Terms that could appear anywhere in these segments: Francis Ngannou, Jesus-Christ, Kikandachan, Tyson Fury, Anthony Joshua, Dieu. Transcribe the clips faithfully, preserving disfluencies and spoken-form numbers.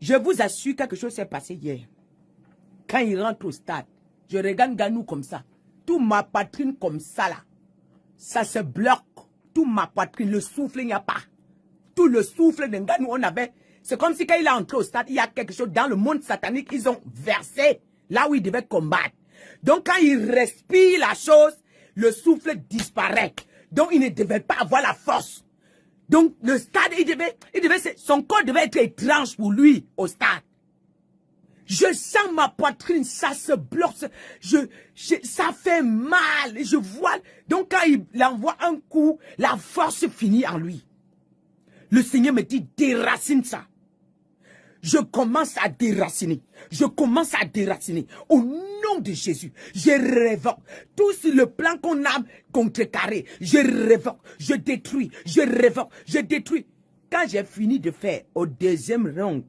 Je vous assure, quelque chose s'est passé hier. Quand il rentre au stade, je regarde Ngannou comme ça. Toute ma poitrine comme ça, là. Ça se bloque. Toute ma poitrine, le souffle, il n'y a pas. Tout le souffle de Ngannou, on avait... C'est comme si quand il est entré au stade, il y a quelque chose dans le monde satanique. Ils ont versé là où il devait combattre. Donc quand il respire la chose, le souffle disparaît. Donc il ne devait pas avoir la force. Donc le stade, il devait, il devait, son corps devait être étrange pour lui au stade. Je sens ma poitrine, ça se bloque, je, je, ça fait mal, je vois. Donc quand il envoie un coup, la force finit en lui. Le Seigneur me dit, déracine ça. Je commence à déraciner. Je commence à déraciner. Au nom de Jésus, je révoque tout sur le plan qu'on a contrecarré. Je révoque, je détruis, je révoque, je détruis. Quand j'ai fini de faire au deuxième round,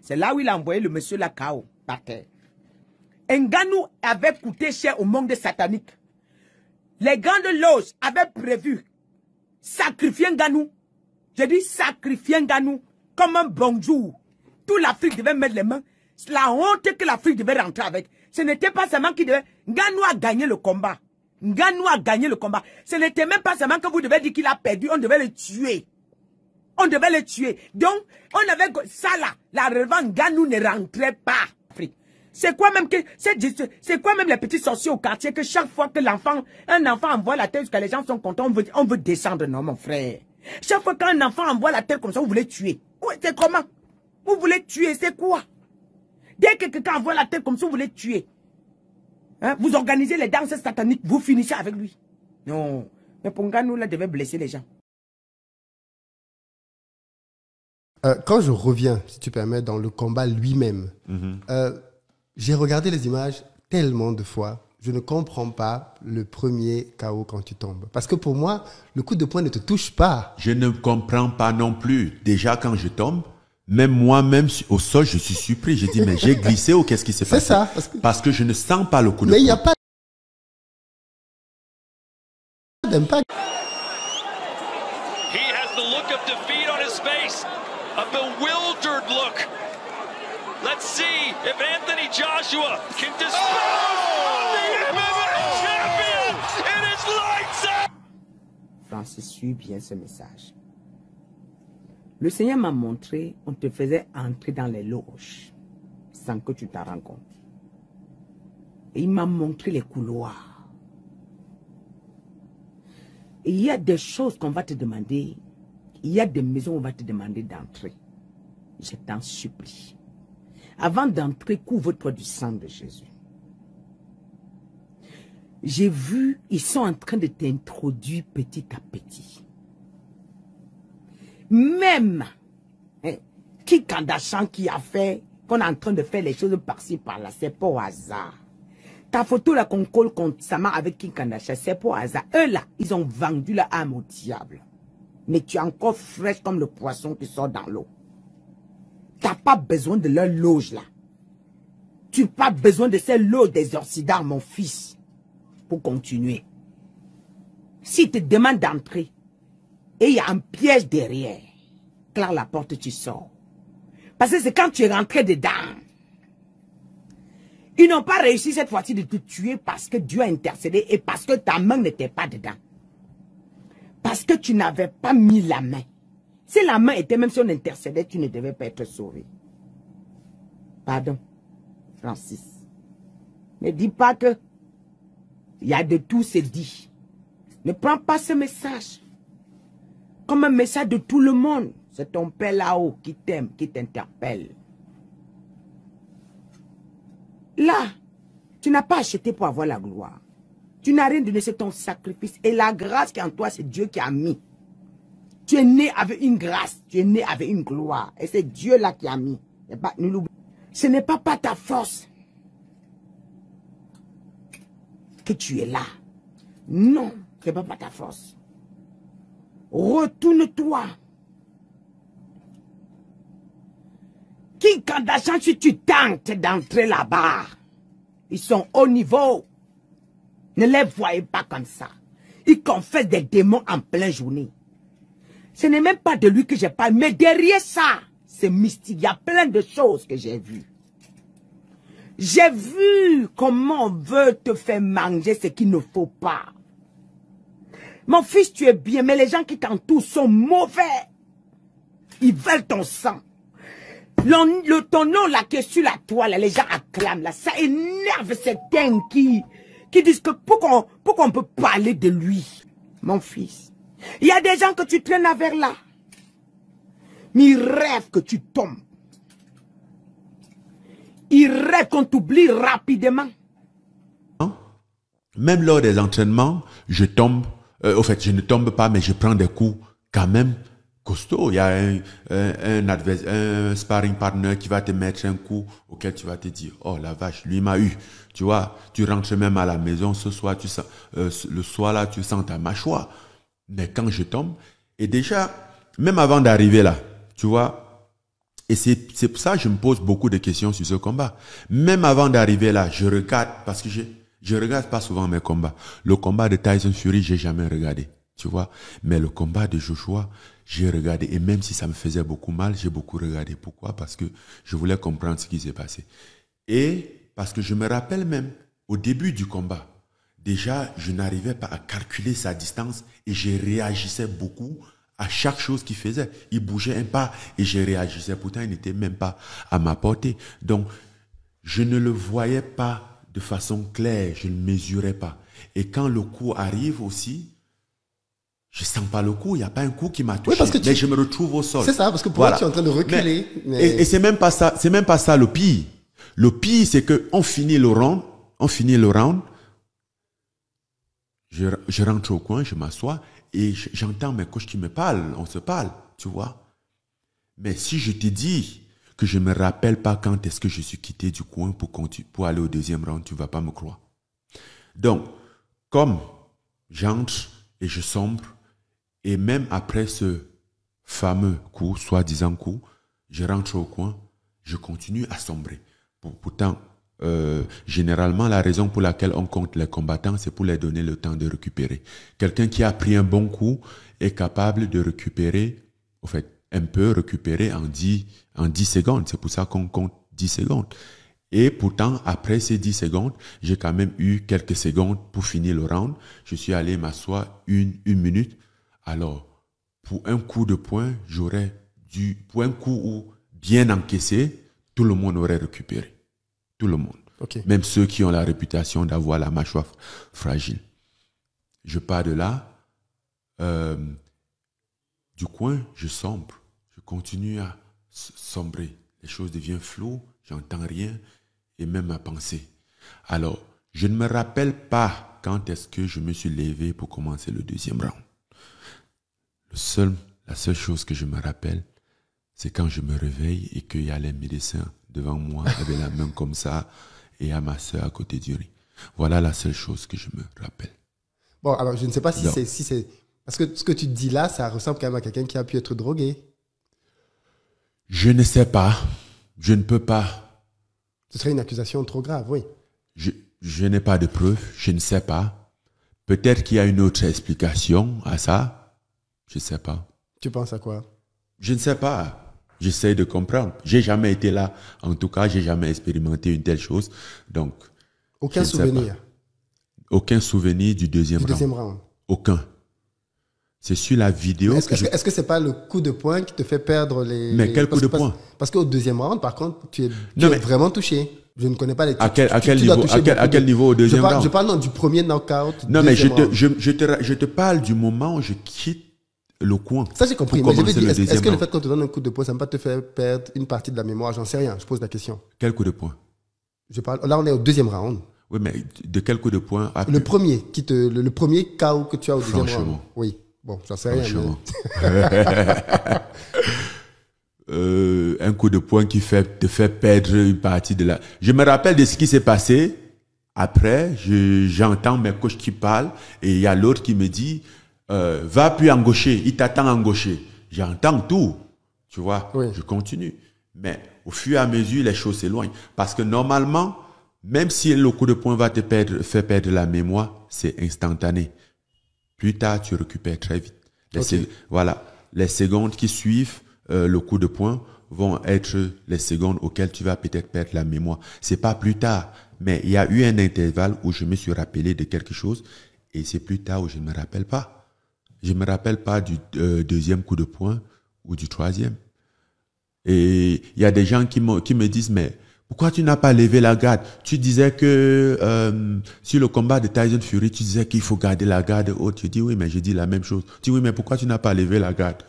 c'est là où il a envoyé le monsieur K O par terre. Ngannou avait coûté cher au monde satanique. Les grandes loges avaient prévu sacrifier Ngannou. Je dis sacrifier Ngannou comme un bonjour. Tout l'Afrique devait mettre les mains. La honte que l'Afrique devait rentrer avec. Ce n'était pas seulement qu'il devait... Ngannou a gagné le combat. Ngannou a gagné le combat. Ce n'était même pas seulement que vous devez dire qu'il a perdu. On devait le tuer. On devait le tuer. Donc, on avait... Ça là, la revanche, Ngannou ne rentrait pas en Afrique. C'est quoi même que... C'est quoi même les petits sorciers au quartier que chaque fois que l'enfant... Un enfant envoie la tête jusqu'à les gens sont contents. On veut, on veut descendre. Non, mon frère. Chaque fois qu'un enfant envoie la tête comme ça, vous voulez tuer. C'est comment? Vous voulez tuer, c'est quoi? Dès que quelqu'un envoie la tête comme ça, vous voulez tuer. Hein? Vous organisez les danses sataniques, vous finissez avec lui. Non. Mais pour Ngannou, là, devait blesser les gens. Euh, quand je reviens, si tu permets, dans le combat lui-même, mm-hmm. euh, j'ai regardé les images tellement de fois. Je ne comprends pas le premier K O quand tu tombes. Parce que pour moi, le coup de poing ne te touche pas. Je ne comprends pas non plus. Déjà, quand je tombe, même moi-même au sol, je suis surpris. Je dis, mais j'ai glissé ou qu'est-ce qui s'est passé? C'est ça. Parce que... parce que je ne sens pas le coup de poing. Mais il n'y a pas d'impact. He has the look of defeat on his face. A bewildered look. Let's see if Anthony Joshua can dispel. Francis, suis bien ce message. Le Seigneur m'a montré, on te faisait entrer dans les loges sans que tu t'en rendes compte. Et il m'a montré les couloirs. Et il y a des choses qu'on va te demander. Il y a des maisons où on va te demander d'entrer. Je t'en supplie. Avant d'entrer, couvre-toi du sang de Jésus. J'ai vu, ils sont en train de t'introduire petit à petit. Même hein, Kikandachan qui a fait, qu'on est en train de faire les choses par-ci, par-là, c'est pas au hasard. Ta photo là qu'on colle constamment avec Kikandachan, c'est pas au hasard. Eux là, ils ont vendu leur âme au diable. Mais tu es encore fraîche comme le poisson qui sort dans l'eau. Tu n'as pas besoin de leur loge là. Tu n'as pas besoin de ces loges des Occidents, mon fils. Pour continuer. S'il te demande d'entrer et il y a un piège derrière, claque la porte, tu sors. Parce que c'est quand tu es rentré dedans. Ils n'ont pas réussi cette fois-ci de te tuer parce que Dieu a intercédé et parce que ta main n'était pas dedans. Parce que tu n'avais pas mis la main. Si la main était, même si on intercédait, tu ne devais pas être sauvé. Pardon, Francis. Ne dis pas que il y a de tout, c'est dit. Ne prends pas ce message comme un message de tout le monde. C'est ton père là-haut qui t'aime, qui t'interpelle. Là, tu n'as pas acheté pour avoir la gloire. Tu n'as rien donné, c'est ton sacrifice. Et la grâce qui est en toi, c'est Dieu qui a mis. Tu es né avec une grâce, tu es né avec une gloire. Et c'est Dieu là qui a mis. Et bah, ne l'oublie. Ce n'est pas par ta force que tu es là. Non, ce n'est pas par ta force. Retourne-toi. Kikandachan, si tu tentes d'entrer là-bas, ils sont au niveau. Ne les voyez pas comme ça. Ils confessent des démons en pleine journée. Ce n'est même pas de lui que je parle, mais derrière ça, c'est mystique. Il y a plein de choses que j'ai vues. J'ai vu comment on veut te faire manger ce qu'il ne faut pas. Mon fils, tu es bien, mais les gens qui t'entourent sont mauvais. Ils veulent ton sang. Le, le ton nom là qui est sur la toile, les gens acclament là. Ça énerve certains qui, qui disent que pourquoi on, qu'on peut parler de lui, mon fils. Il y a des gens que tu traînes à vers là. Mais ils rêvent que tu tombes. Ils rêvent qu'on t'oublie rapidement. Même lors des entraînements, je tombe. Euh, au fait, je ne tombe pas, mais je prends des coups quand même costauds. Il y a un, un, un, adversaire, un sparring partner qui va te mettre un coup auquel tu vas te dire « Oh la vache, lui m'a eu ». Tu vois, tu rentres même à la maison ce soir, tu sens, euh, le soir là, tu sens ta mâchoire. Mais quand je tombe, et déjà, même avant d'arriver là, tu vois, et c'est pour ça que je me pose beaucoup de questions sur ce combat. Même avant d'arriver là, je regarde parce que j'ai... Je regarde pas souvent mes combats. Le combat de Tyson Fury, j'ai jamais regardé, tu vois. Mais le combat de Joshua, j'ai regardé. Et même si ça me faisait beaucoup mal, j'ai beaucoup regardé. Pourquoi? Parce que je voulais comprendre ce qui s'est passé. Et parce que je me rappelle même, au début du combat, déjà, je n'arrivais pas à calculer sa distance et je réagissais beaucoup à chaque chose qu'il faisait. Il bougeait un pas et je réagissais. Pourtant, il n'était même pas à ma portée. Donc, je ne le voyais pas de façon claire, je ne mesurais pas. Et quand le coup arrive aussi, je ne sens pas le coup. Il n'y a pas un coup qui m'a touché, oui, parce que tu... mais je me retrouve au sol. C'est ça, parce que pour voilà. Toi, tu es en train de reculer. Mais... Mais... Et, et c'est même pas ça, c'est même pas ça le pire. Le pire, c'est qu'on finit le round, on finit le round, je, je rentre au coin, je m'assois et j'entends mes coachs qui me parlent, on se parle, tu vois. Mais si je te dis... que je ne me rappelle pas quand est-ce que je suis quitté du coin pour, pour aller au deuxième round, tu ne vas pas me croire. Donc, comme j'entre et je sombre, et même après ce fameux coup, soi-disant coup, je rentre au coin, je continue à sombrer. Pour, pourtant, euh, généralement, la raison pour laquelle on compte les combattants, c'est pour leur donner le temps de récupérer. Quelqu'un qui a pris un bon coup est capable de récupérer, au fait, un peu récupérer en dix, en dix secondes. C'est pour ça qu'on compte dix secondes. Et pourtant, après ces dix secondes, j'ai quand même eu quelques secondes pour finir le round. Je suis allé m'asseoir une, une minute. Alors, pour un coup de poing, j'aurais dû... Pour un coup où bien encaissé, tout le monde aurait récupéré. Tout le monde. Okay. Même ceux qui ont la réputation d'avoir la mâchoire fragile. Je pars de là. Euh, du coin, je sombre. Je continue à sombrer. Les choses deviennent floues, j'entends rien et même ma pensée. Alors, je ne me rappelle pas quand est-ce que je me suis levé pour commencer le deuxième round. Le seul, la seule chose que je me rappelle, c'est quand je me réveille et qu'il y a les médecins devant moi avec la main comme ça et à ma soeur à côté du riz. Voilà la seule chose que je me rappelle. Bon, alors je ne sais pas si c'est... Si c'est... Parce que ce que tu dis là, ça ressemble quand même à quelqu'un qui a pu être drogué. Je ne sais pas. Je ne peux pas. Ce serait une accusation trop grave, oui. Je, je n'ai pas de preuves. Je ne sais pas. Peut-être qu'il y a une autre explication à ça. Je ne sais pas. Tu penses à quoi? Je ne sais pas. J'essaie de comprendre. Je n'ai jamais été là. En tout cas, je n'ai jamais expérimenté une telle chose. Donc, aucun souvenir. Aucun souvenir du deuxième round. Du deuxième round. Aucun. C'est sur la vidéo. Est-ce que ce je... n'est pas le coup de poing qui te fait perdre les... Mais quel les... coup de poing? Parce qu'au deuxième round, par contre, tu es, non, tu es vraiment touché. Je ne connais pas les... À quel, tu, à quel, niveau, à quel, à quel de... niveau au deuxième je parle, round? Je parle non, du premier knockout. Non, mais je te, je, je, te, je te parle du moment où je quitte le coin. Ça, j'ai compris. Mais je veux dire, est-ce est que round? Le fait qu'on te donne un coup de poing, ça ne va pas te faire perdre une partie de la mémoire? J'en sais rien. Je pose la question. Quel coup de poing? Je parle... Là, on est au deuxième round. Oui, mais de quel coup de poing? Le tu... premier, qui te, le, le premier K O que tu as au deuxième round. Franchement. Oui. Bon, j'en sais rien. Mais... euh, un coup de poing qui fait, te fait perdre une partie de la... Je me rappelle de ce qui s'est passé. Après, j'entends je, mes coachs qui parlent et il y a l'autre qui me dit euh, « Va puis engaucher, il t'attend engaucher. » J'entends tout, tu vois. Oui. Je continue. Mais au fur et à mesure, les choses s'éloignent. Parce que normalement, même si le coup de poing va te perdre, fait perdre la mémoire, c'est instantané. Plus tard, tu récupères très vite. Les okay. Voilà, les secondes qui suivent euh, le coup de poing vont être les secondes auxquelles tu vas peut-être perdre la mémoire. C'est pas plus tard, mais il y a eu un intervalle où je me suis rappelé de quelque chose et c'est plus tard où je ne me rappelle pas. Je ne me rappelle pas du euh, deuxième coup de poing ou du troisième. Et il y a des gens qui me, qui me disent, mais pourquoi tu n'as pas levé la garde? Tu disais que euh, sur le combat de Tyson Fury, tu disais qu'il faut garder la garde haute. Je dis, oui, mais je dis la même chose. Tu dis, oui, mais pourquoi tu n'as pas levé la garde?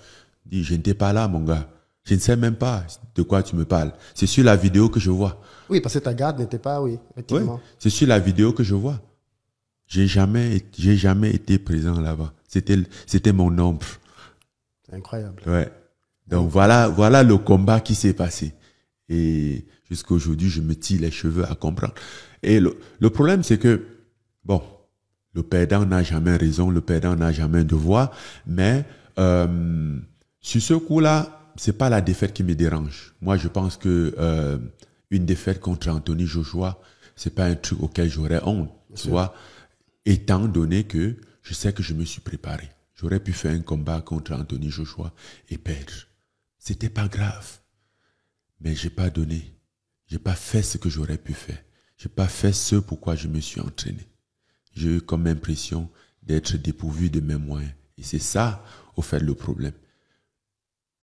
Je dis, je n'étais pas là, mon gars. Je ne sais même pas de quoi tu me parles. C'est sur la vidéo que je vois. Oui, parce que ta garde n'était pas, oui, effectivement. Oui, c'est sur la vidéo que je vois. J'ai jamais, j'ai jamais été présent là-bas. C'était, c'était mon ombre. C'est incroyable. Ouais. Donc, voilà, voilà le combat qui s'est passé. Et jusqu'à aujourd'hui, je me tire les cheveux à comprendre. Et le, le problème, c'est que, bon, le perdant n'a jamais raison, le perdant n'a jamais devoir, mais euh, sur ce coup-là, c'est pas la défaite qui me dérange. Moi, je pense que euh, une défaite contre Anthony Joshua, c'est pas un truc auquel j'aurais honte, tu vois, étant donné que je sais que je me suis préparé. J'aurais pu faire un combat contre Anthony Joshua et perdre. C'était pas grave. Mais j'ai pas donné, j'ai pas fait ce que j'aurais pu faire. J'ai pas fait ce pourquoi je me suis entraîné. J'ai eu comme impression d'être dépourvu de mes moyens. Et c'est ça, au fait, le problème.